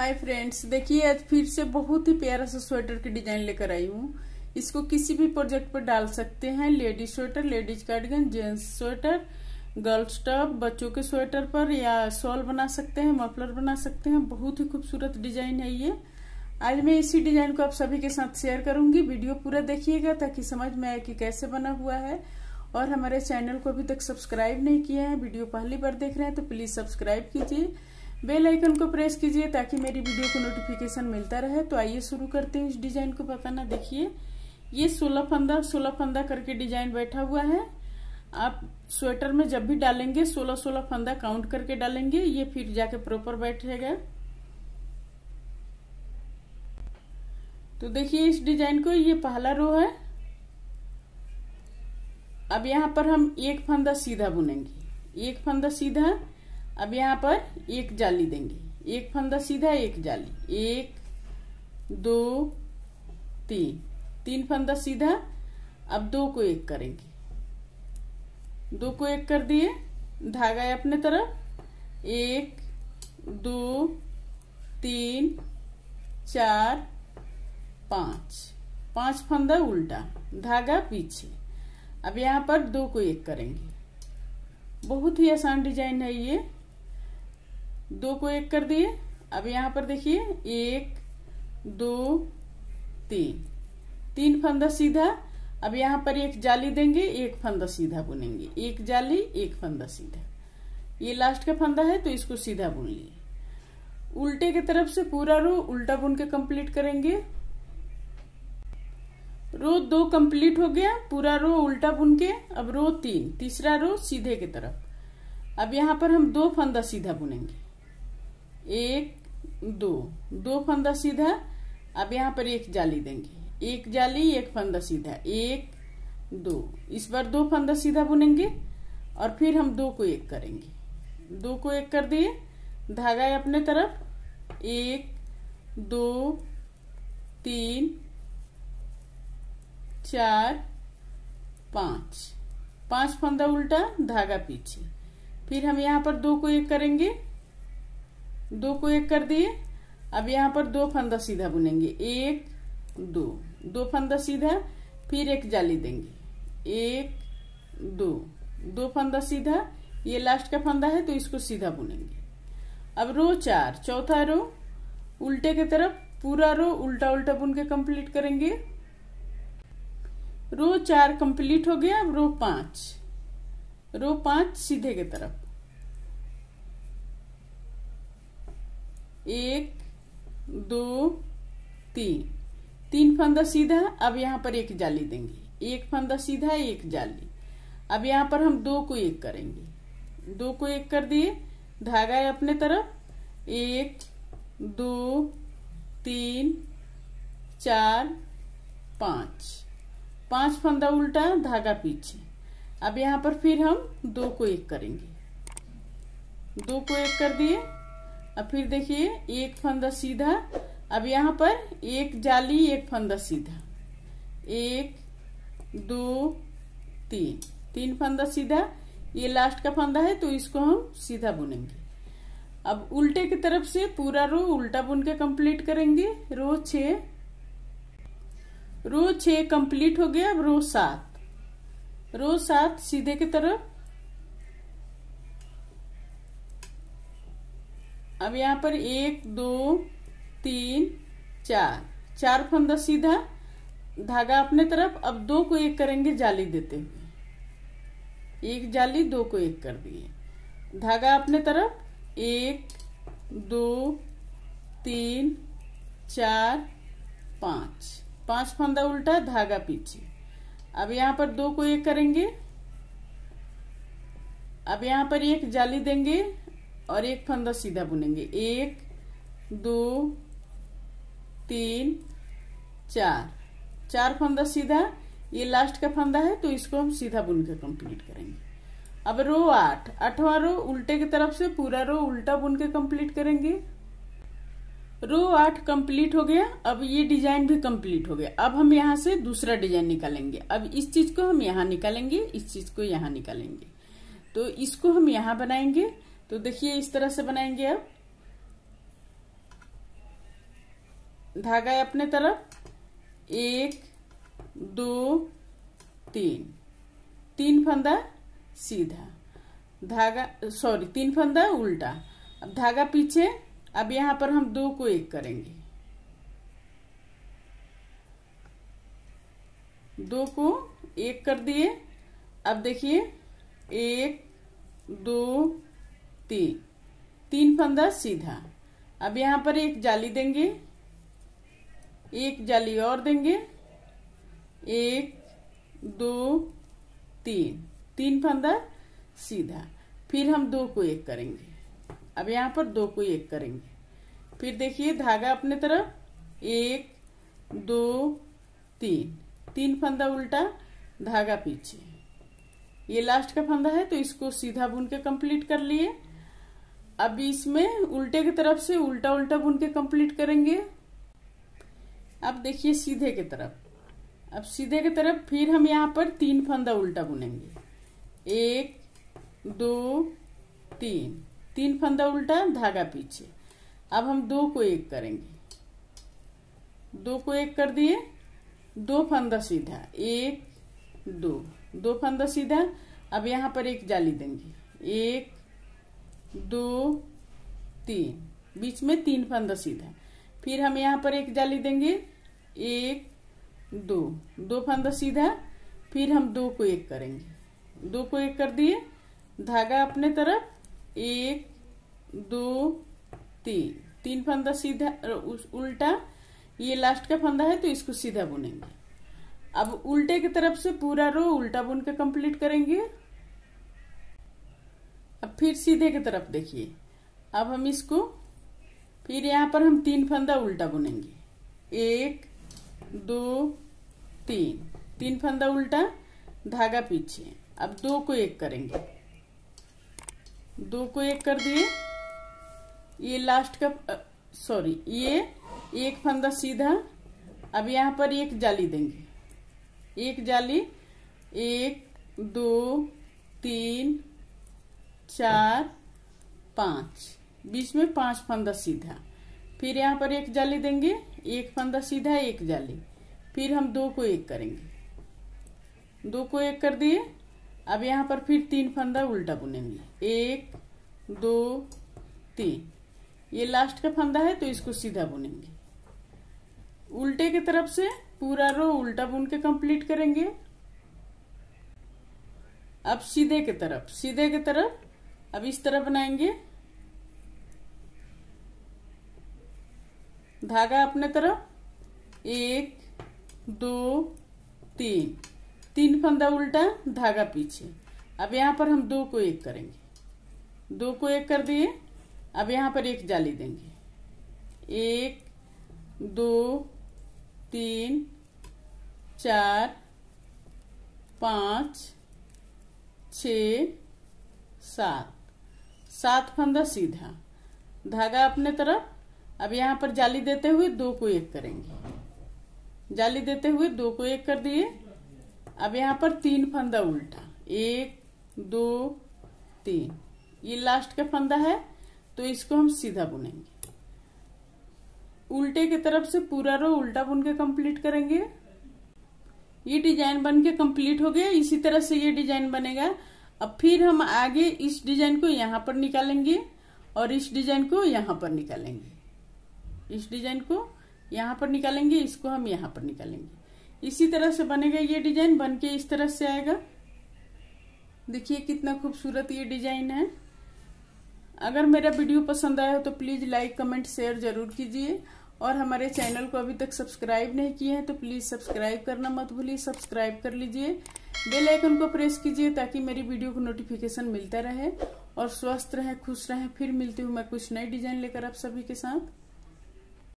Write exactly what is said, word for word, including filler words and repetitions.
Hi friends, देखिए फिर से बहुत ही प्यारा सा स्वेटर की डिजाइन लेकर आई हूँ। इसको किसी भी प्रोजेक्ट पर डाल सकते हैं। Ladies sweater, ladies cardigan, gents sweater, girls top, बच्चों के स्वेटर पर या शॉल बना सकते हैं, मफलर बना सकते हैं। बहुत ही खूबसूरत डिजाइन है ये। आज मैं इसी डिजाइन को आप सभी के साथ शेयर करूंगी। वीडियो पूरा देखिएगा ताकि समझ में आए कि कैसे बना हुआ है। और हमारे चैनल को अभी तक सब्सक्राइब नहीं किया है, वीडियो पहली बार देख रहे हैं तो प्लीज सब्सक्राइब कीजिए, बेल आइकन को प्रेस कीजिए ताकि मेरी वीडियो को नोटिफिकेशन मिलता रहे। तो आइए शुरू करते हैं इस डिजाइन को बताना। देखिए ये सोलह फंदा सोलह फंदा करके डिजाइन बैठा हुआ है। आप स्वेटर में जब भी डालेंगे सोलह सोलह फंदा काउंट करके डालेंगे, ये फिर जाके प्रॉपर बैठेगा। तो देखिए इस डिजाइन को, ये पहला रो है। अब यहाँ पर हम एक फंदा सीधा बुनेंगे, एक फंदा सीधा। अब यहाँ पर एक जाली देंगे, एक फंदा सीधा एक जाली, एक दो तीन, तीन फंदा सीधा। अब दो को एक करेंगे, दो को एक कर दिए, धागा है अपने तरफ। एक दो तीन चार पांच, पांच फंदा उल्टा, धागा पीछे। अब यहाँ पर दो को एक करेंगे। बहुत ही आसान डिजाइन है ये। दो को एक कर दिए। अब यहाँ पर देखिए एक दो तीन, तीन फंदा सीधा। अब यहाँ पर एक जाली देंगे, एक फंदा सीधा बुनेंगे, एक जाली एक फंदा सीधा। ये लास्ट का फंदा है तो इसको सीधा बुन लिए। उल्टे की तरफ से पूरा रो उल्टा बुन के कंप्लीट करेंगे। रो दो कंप्लीट हो गया, पूरा रो उल्टा बुन के। अब रो तीन, तीसरा रो सीधे की तरफ। अब यहाँ पर हम दो फंदा सीधा बुनेंगे, एक दो, दो फंदा सीधा। अब यहाँ पर एक जाली देंगे, एक जाली एक फंदा सीधा, एक दो। इस बार दो फंदा सीधा बुनेंगे और फिर हम दो को एक करेंगे। दो को एक कर दिए, धागा है अपने तरफ। एक दो तीन चार पांच, पांच फंदा उल्टा, धागा पीछे। फिर हम यहाँ पर दो को एक करेंगे, दो को एक कर दिए। अब यहाँ पर दो फंदा सीधा बुनेंगे, एक दो, दो फंदा सीधा। फिर एक जाली देंगे, एक दो, दो फंदा सीधा। ये लास्ट का फंदा है तो इसको सीधा बुनेंगे। अब रो चार, चौथा रो उल्टे की तरफ। पूरा रो उल्टा उल्टा बुन के कंप्लीट करेंगे। रो चार कंप्लीट हो गया। अब रो पांच, रो पांच सीधे की तरफ। एक दो तीन, तीन फंदा सीधा। अब यहाँ पर एक जाली देंगे, एक फंदा सीधा एक जाली। अब यहाँ पर हम दो को एक करेंगे, दो को एक कर दिए, धागा है अपने तरफ। एक दो तीन चार पांच, पांच फंदा उल्टा, धागा पीछे। अब यहाँ पर फिर हम दो को एक करेंगे, दो को एक कर दिए। अब फिर देखिए एक फंदा सीधा। अब यहाँ पर एक जाली एक फंदा सीधा, एक दो तीन, तीन फंदा सीधा। ये लास्ट का फंदा है तो इसको हम सीधा बुनेंगे। अब उल्टे की तरफ से पूरा रो उल्टा बुन के कंप्लीट करेंगे। रो छह, रो छह कंप्लीट हो गया। अब रो सात, रो सात सीधे की तरफ। अब यहाँ पर एक दो तीन चार, चार फंदा सीधा, धागा अपने तरफ। अब दो को एक करेंगे जाली देते हुए, एक जाली, दो को एक कर दिए, धागा अपने तरफ। एक दो तीन चार पांच, पांच फंदा उल्टा, धागा पीछे। अब यहाँ पर दो को एक करेंगे। अब यहाँ पर एक जाली देंगे और एक फंदा सीधा बुनेंगे। एक दो तीन चार, चार फंदा सीधा। ये लास्ट का फंदा है तो इसको हम सीधा बुनकर कंप्लीट करेंगे। अब रो आठ, आठवां रो उल्टे की तरफ से पूरा रो उल्टा बुनके कंप्लीट करेंगे। रो आठ कंप्लीट हो गया। अब ये डिजाइन भी कंप्लीट हो गया। अब हम यहाँ से दूसरा डिजाइन निकालेंगे। अब इस चीज को हम यहाँ निकालेंगे, इस चीज को यहाँ निकालेंगे, तो इसको हम यहाँ बनाएंगे। तो देखिए इस तरह से बनाएंगे। अब धागा है अपने तरफ, एक दो तीन, तीन फंदा सीधा धागा, सॉरी तीन फंदा उल्टा। अब धागा पीछे, अब यहाँ पर हम दो को एक करेंगे, दो को एक कर दिए। अब देखिए एक दो तीन, तीन फंदा सीधा। अब यहाँ पर एक जाली देंगे, एक जाली और देंगे, एक दो तीन, तीन फंदा सीधा। फिर हम दो को एक करेंगे, अब यहाँ पर दो को एक करेंगे। फिर देखिए धागा अपने तरफ, एक दो तीन, तीन फंदा उल्टा, धागा पीछे। ये लास्ट का फंदा है तो इसको सीधा बुन के कंप्लीट कर लिए। अब इसमें उल्टे की तरफ से उल्टा उल्टा बुन के कंप्लीट करेंगे। अब देखिए सीधे की तरफ, अब सीधे की तरफ फिर हम यहाँ पर तीन फंदा उल्टा बुनेंगे, एक दो तीन, तीन फंदा उल्टा, धागा पीछे। अब हम दो को एक करेंगे, दो को एक कर दिए, दो फंदा सीधा, एक दो, दो फंदा सीधा। अब यहाँ पर एक जाली देंगे, एक दो तीन, बीच में तीन फंदा सीधा। फिर हम यहाँ पर एक जाली देंगे, एक दो, दो फंदा सीधा। फिर हम दो को एक करेंगे, दो को एक कर दिए, धागा अपने तरफ, एक दो तीन, तीन फंदा सीधा उल्टा। ये लास्ट का फंदा है तो इसको सीधा बुनेंगे। अब उल्टे की तरफ से पूरा रो उल्टा बुन के कंप्लीट करेंगे। अब फिर सीधे की तरफ देखिए, अब हम इसको फिर यहाँ पर हम तीन फंदा उल्टा बुनेंगे, एक दो तीन, तीन फंदा उल्टा, धागा पीछे। अब दो को एक करेंगे, दो को एक कर दिए, ये लास्ट का सॉरी ये एक फंदा सीधा। अब यहाँ पर एक जाली देंगे, एक जाली, एक दो तीन चार पाँच, बीच में पांच फंदा सीधा। फिर यहाँ पर एक जाली देंगे, एक फंदा सीधा, एक जाली। फिर हम दो को एक करेंगे, दो को एक कर दिए। अब यहाँ पर फिर तीन फंदा उल्टा बुनेंगे, एक दो तीन। ये लास्ट का फंदा है तो इसको सीधा बुनेंगे। उल्टे की तरफ से पूरा रो उल्टा बुन के कंप्लीट करेंगे। अब सीधे की तरफ, सीधे की तरफ अब इस तरह बनाएंगे, धागा अपने तरफ, एक दो तीन, तीन फंदा उल्टा, धागा पीछे। अब यहाँ पर हम दो को एक करेंगे, दो को एक कर दिए। अब यहाँ पर एक जाली देंगे, एक दो तीन चार पाँच छ सात, सात फंदा सीधा, धागा अपने तरफ। अब यहाँ पर जाली देते हुए दो को एक करेंगे, जाली देते हुए दो को एक कर दिए। अब यहाँ पर तीन फंदा उल्टा, एक दो तीन। ये लास्ट का फंदा है तो इसको हम सीधा बुनेंगे। उल्टे की तरफ से पूरा रो उल्टा बुन के कंप्लीट करेंगे। ये डिजाइन बन के कंप्लीट हो गया। इसी तरह से ये डिजाइन बनेगा। अब फिर हम आगे इस डिजाइन को यहाँ पर निकालेंगे और इस डिजाइन को यहाँ पर निकालेंगे, इस डिजाइन को यहाँ पर निकालेंगे, इसको हम यहाँ पर निकालेंगे। इसी तरह से बनेगा ये डिजाइन, बन के इस तरह से आएगा। देखिए कितना खूबसूरत ये डिजाइन है। अगर मेरा वीडियो पसंद आया हो तो प्लीज़ लाइक कमेंट शेयर जरूर कीजिए, और हमारे चैनल को अभी तक सब्सक्राइब नहीं किए हैं तो प्लीज़ सब्सक्राइब करना मत भूलिए, सब्सक्राइब कर लीजिए। बेल आइकन को प्रेस कीजिए ताकि मेरी वीडियो को नोटिफिकेशन मिलता रहे। और स्वस्थ रहें, खुश रहें। फिर मिलती हूँ मैं कुछ नए डिजाइन लेकर आप सभी के साथ।